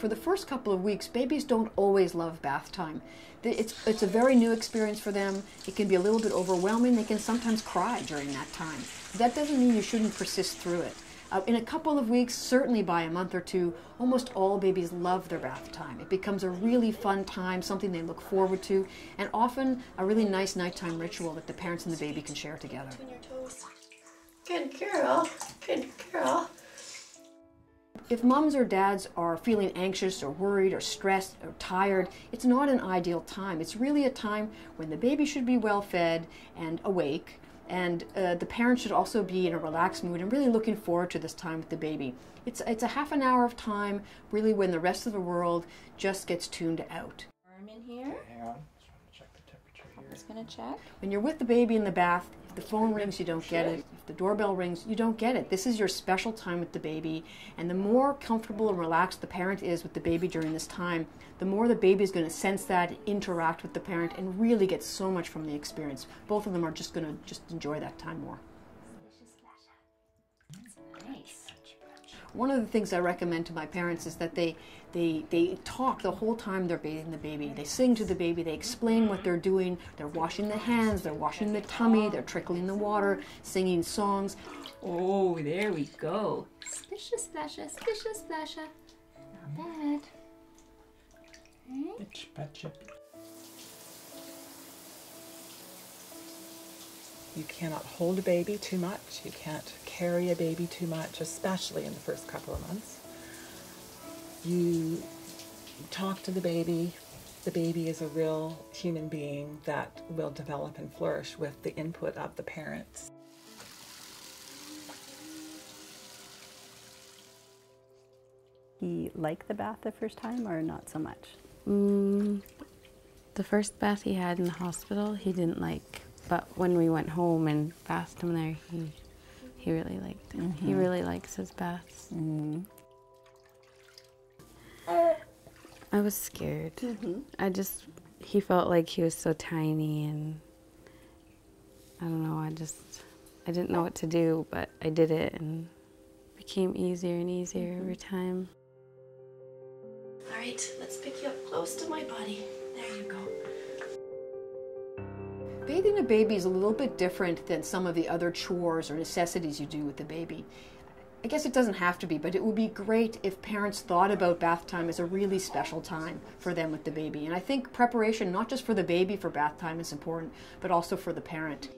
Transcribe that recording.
for the first couple of weeks, babies don't always love bath time. It's a very new experience for them. It can be a little bit overwhelming. They can sometimes cry during that time. That doesn't mean you shouldn't persist through it. In a couple of weeks, certainly by a month or two, almost all babies love their bath time. It becomes a really fun time, something they look forward to, and often a really nice nighttime ritual that the parents and the baby can share together. Good girl, good girl. If mums or dads are feeling anxious or worried or stressed or tired, it's not an ideal time. It's really a time when the baby should be well fed and awake, and the parent should also be in a relaxed mood and really looking forward to this time with the baby. It's a half an hour of time, really, when the rest of the world just gets tuned out. Arm in here. Hang on, just want to check the temperature here. I'm just going to check. When you're with the baby in the bath, if the phone rings, you don't get it. If the doorbell rings, you don't get it. This is your special time with the baby, and the more comfortable and relaxed the parent is with the baby during this time, the more the baby is going to sense that, interact with the parent, and really get so much from the experience. Both of them are just going to enjoy that time more. One of the things I recommend to my parents is that they talk the whole time they're bathing the baby. They sing to the baby, they explain what they're doing. They're washing the hands, they're washing the tummy, they're trickling the water, singing songs. Oh, there we go. Splisha, splasha, splisha, splasha. Not bad. Okay. You cannot hold a baby too much. You can't carry a baby too much, especially in the first couple of months. You talk to the baby. The baby is a real human being that will develop and flourish with the input of the parents. He liked the bath the first time or not so much? The first bath he had in the hospital, he didn't like. But when we went home and bathed him there, he really liked it. Mm-hmm. He really likes his baths. Mm-hmm. I was scared. Mm-hmm. He felt like he was so tiny, and I don't know, I didn't know what to do, but I did it, and it became easier and easier every time. All right, let's pick you up close to my body. There you go. Bathing a baby is a little bit different than some of the other chores or necessities you do with the baby. I guess it doesn't have to be, but it would be great if parents thought about bath time as a really special time for them with the baby. And I think preparation, not just for the baby for bath time, is important, but also for the parent.